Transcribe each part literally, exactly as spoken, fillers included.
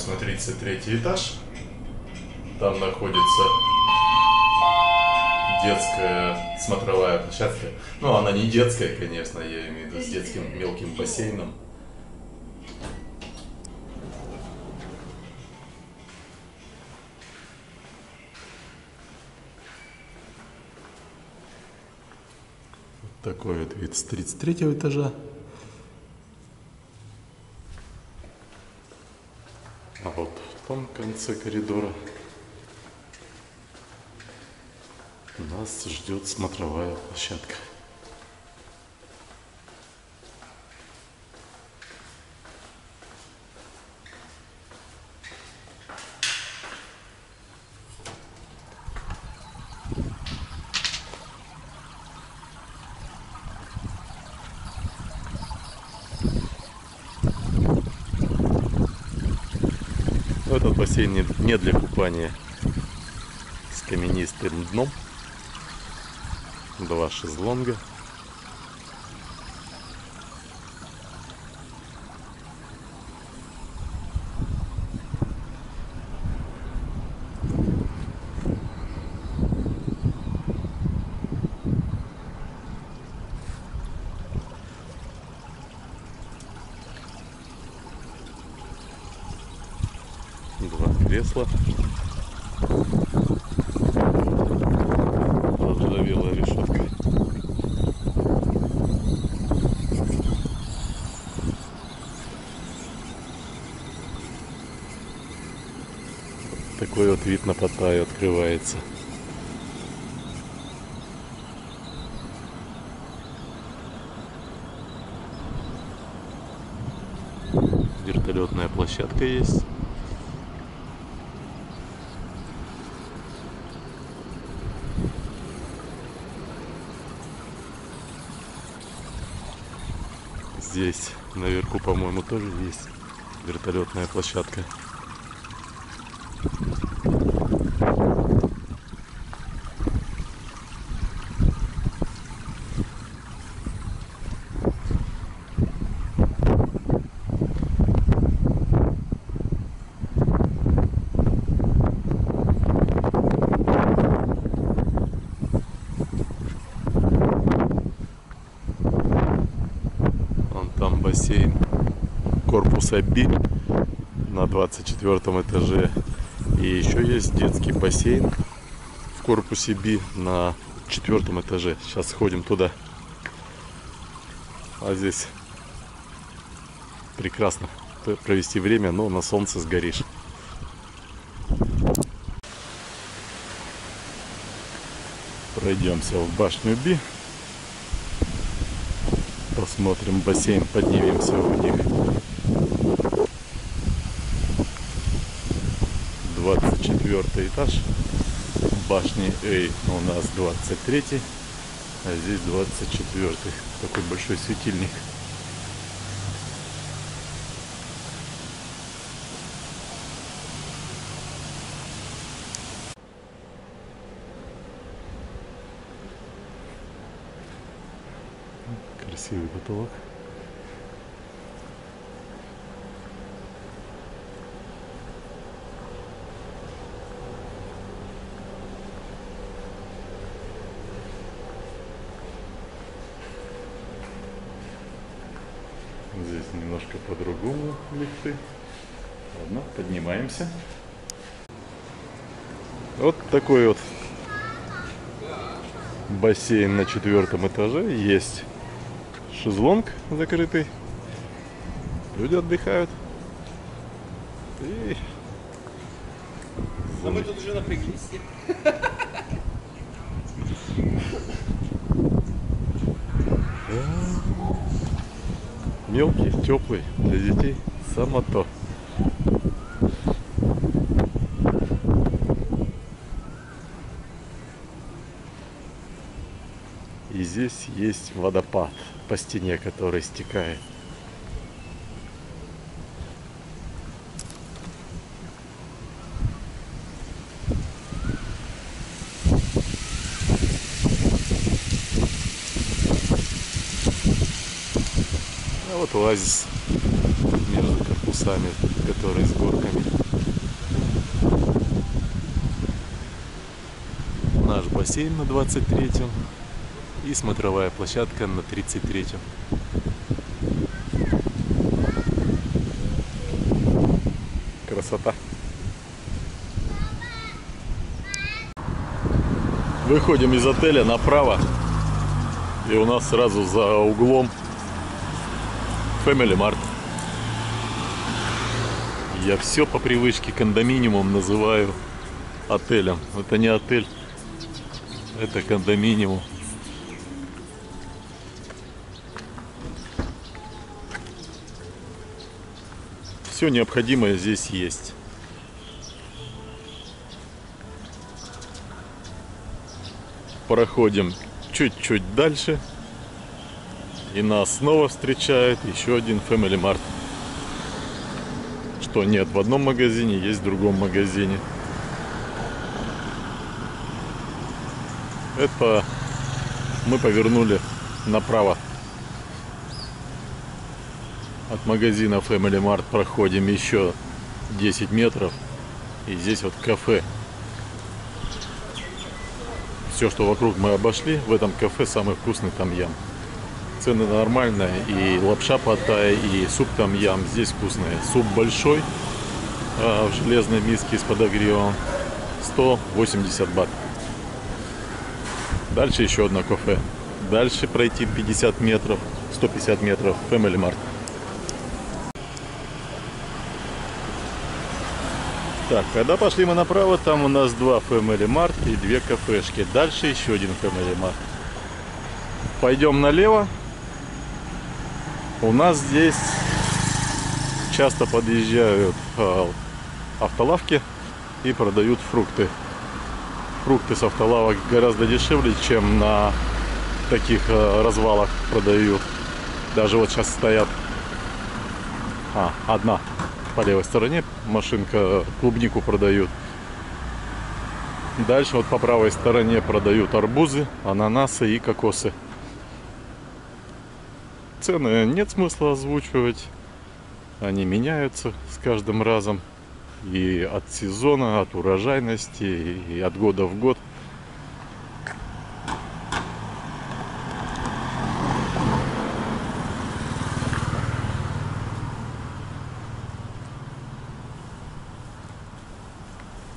поднимаюсь на тридцать третий этаж. Там находится детская смотровая площадка. Ну, она не детская, конечно, я имею в виду с детским мелким бассейном. Такой вот вид с тридцать третьего этажа. А вот в том конце коридора нас ждет смотровая площадка. Этот бассейн не для купания, с каменистым дном, два шезлонга. Два кресла. Ржавела решетка. Такой вот вид на Паттайю открывается. Вертолетная площадка есть. Здесь наверху, по-моему, тоже есть вертолетная площадка. Бассейн корпуса Б на двадцать четвёртом этаже, и еще есть детский бассейн в корпусе Б на четвёртом этаже. Сейчас сходим туда. А здесь прекрасно провести время, но на солнце сгоришь. Пройдемся в башню Б. Посмотрим бассейн, поднимемся у них. двадцать четвёртый этаж. Башни А у нас двадцать третий, а здесь двадцать четвёртый. Такой большой светильник. Красивый потолок. Здесь немножко по-другому лифты. Ладно, поднимаемся. Вот такой вот бассейн на четвертом этаже есть. Шезлонг закрытый, люди отдыхают. И... А мы тут уже напряглись. Мелкий, теплый, для детей само то. И здесь есть водопад, по стене который стекает. А вот оазис между корпусами. местами, которые с горками. Наш бассейн на двадцать третьем и смотровая площадка на тридцать третьем. Красота! Выходим из отеля направо, и у нас сразу за углом Family Mart. Я все по привычке кондоминиумом называю отелем. Это не отель, это кондоминиум. Все необходимое здесь есть. Проходим чуть-чуть дальше, и нас снова встречает еще один Family Mart. Что нет в одном магазине, есть в другом магазине. Это мы повернули направо. От магазина Family Mart проходим еще десять метров. И здесь вот кафе. Все, что вокруг, мы обошли. В этом кафе самый вкусный тамьям. Цены нормальные, и лапша паттайя, и суп тамьям здесь вкусные. Суп большой, в железной миске с подогревом, сто восемьдесят бат. Дальше еще одно кафе. Дальше пройти пятьдесят метров, сто пятьдесят метров, Family Mart. Так, когда пошли мы направо, там у нас два Family Mart и две кафешки. Дальше еще один Family Mart. Пойдем налево. У нас здесь часто подъезжают автолавки и продают фрукты. Фрукты с автолавок гораздо дешевле, чем на таких развалах продают. Даже вот сейчас стоят а, одна по левой стороне машинка, клубнику продают. Дальше вот по правой стороне продают арбузы, ананасы и кокосы. Цены нет смысла озвучивать, они меняются с каждым разом, и от сезона, от урожайности, и от года в год.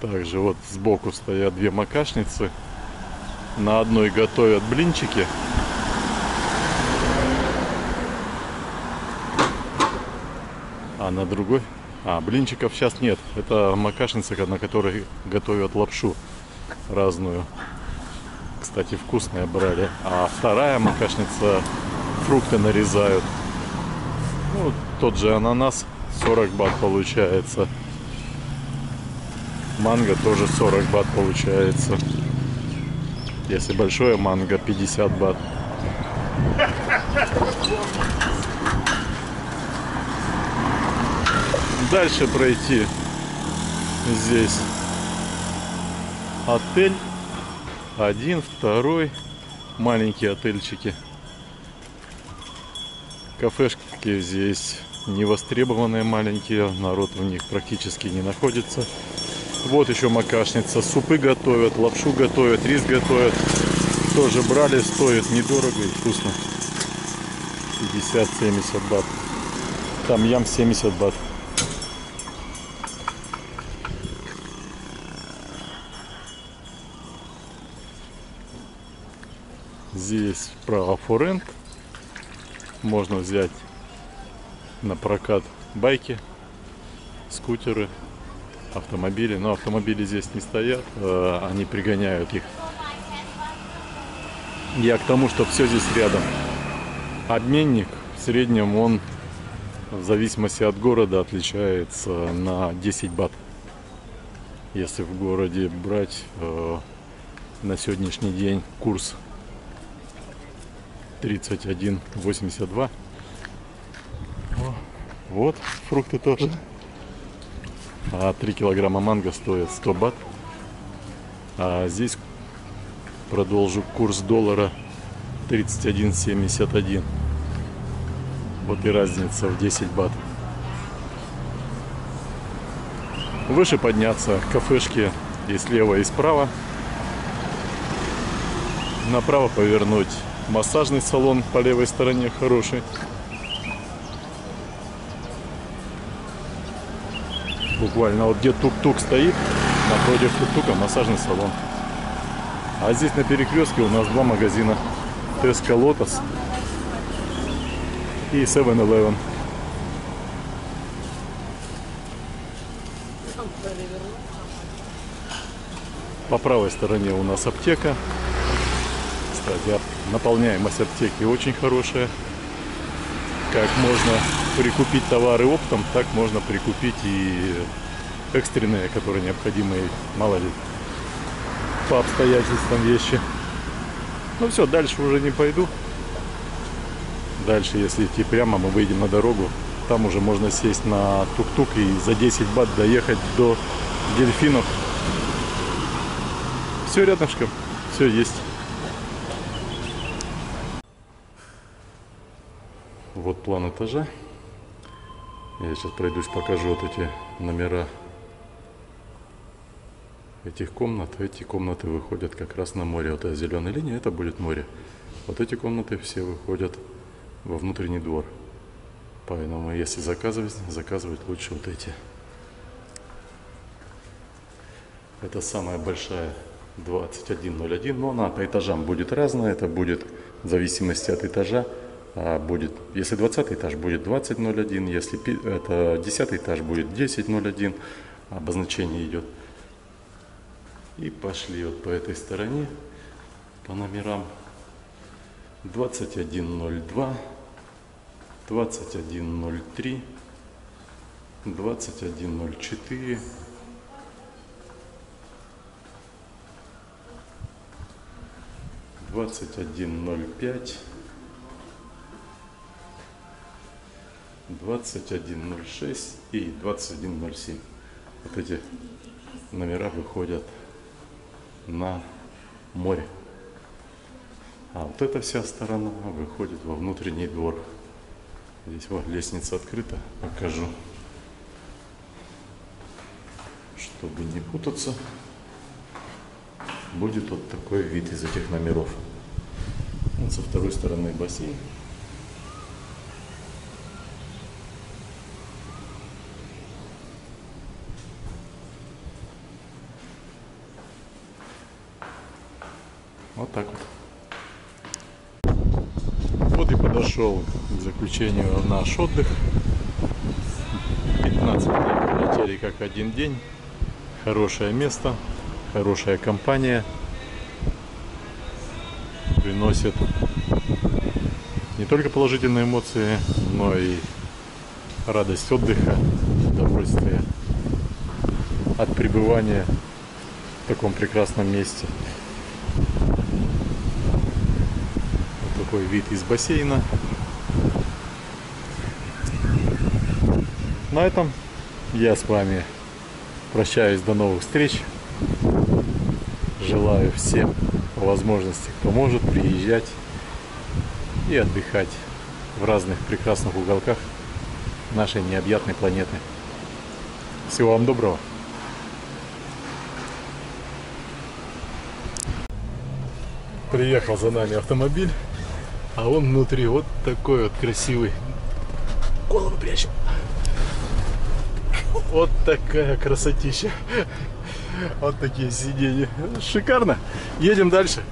Также вот сбоку стоят две макашницы, на одной готовят блинчики. А на другой... А, блинчиков сейчас нет. Это макашница, на которой готовят лапшу разную. Кстати, вкусные брали. А вторая макашница, фрукты нарезают. Ну, тот же ананас, сорок бат получается. Манго тоже сорок бат получается. Если большое манго, пятьдесят бат. Дальше пройти здесь отель. Один, второй. Маленькие отельчики. Кафешки здесь невостребованные, маленькие. Народ в них практически не находится. Вот еще макашница. Супы готовят, лапшу готовят, рис готовят. Тоже брали, стоит недорого и вкусно. пятьдесят-семьдесят бат. Тамьям семьдесят бат. Здесь про Афоренд. Можно взять на прокат байки, скутеры, автомобили. Но автомобили здесь не стоят, они пригоняют их. Я к тому, что все здесь рядом. Обменник в среднем, он в зависимости от города отличается на десять бат. Если в городе брать на сегодняшний день курс тридцать один восемьдесят два. Вот фрукты тоже. А три килограмма манго стоит сто бат. А здесь продолжу курс доллара тридцать один семьдесят один. Вот и разница в десять бат. выше подняться. Кафешки и слева, и справа. Направо повернуть. Массажный салон по левой стороне хороший. Буквально вот где тук-тук стоит, напротив тук-тука массажный салон. А здесь на перекрестке у нас два магазина. Tesco Lotus и севен элевен. По правой стороне у нас аптека. Кстати, наполняемость аптеки очень хорошая. Как можно прикупить товары оптом, так можно прикупить и экстренные, которые необходимы, мало ли, по обстоятельствам вещи. Ну все, дальше уже не пойду. Дальше, если идти прямо, мы выйдем на дорогу. Там уже можно сесть на тук-тук и за десять бат доехать до дельфинов. Все рядышком, все есть. Вот план этажа. Я сейчас пройдусь, покажу вот эти номера этих комнат. Эти комнаты выходят как раз на море. Вот эта зеленая линия, это будет море. Вот эти комнаты все выходят во внутренний двор. Поэтому если заказывать, заказывать лучше вот эти. Это самая большая двадцать один ноль один, но она по этажам будет разная. Это будет в зависимости от этажа. Будет, если двадцатый этаж будет двадцать ноль один, если это десятый этаж будет десять ноль один, обозначение идет. И пошли вот по этой стороне, по номерам двадцать один ноль два, двадцать один ноль три, двадцать один ноль четыре, двадцать один ноль пять, двадцать один ноль шесть и двадцать один ноль семь. Вот эти номера выходят на море. А вот эта вся сторона выходит во внутренний двор. Здесь вот лестница открыта. Покажу, чтобы не путаться. Будет вот такой вид из этих номеров. Вот со второй стороны бассейн. Вот так вот. Вот и подошел к заключению наш отдых. пятнадцать дней пролетели как один день. Хорошее место, хорошая компания. Приносит не только положительные эмоции, но и радость отдыха, удовольствие от пребывания в таком прекрасном месте. Такой вид из бассейна. На этом я с вами прощаюсь. До новых встреч. Желаю всем по возможности, кто может, приезжать и отдыхать в разных прекрасных уголках нашей необъятной планеты. Всего вам доброго. Приехал за нами автомобиль. А он внутри вот такой вот красивый. Голову прячем. Вот такая красотища. Вот такие сиденья. Шикарно. Едем дальше.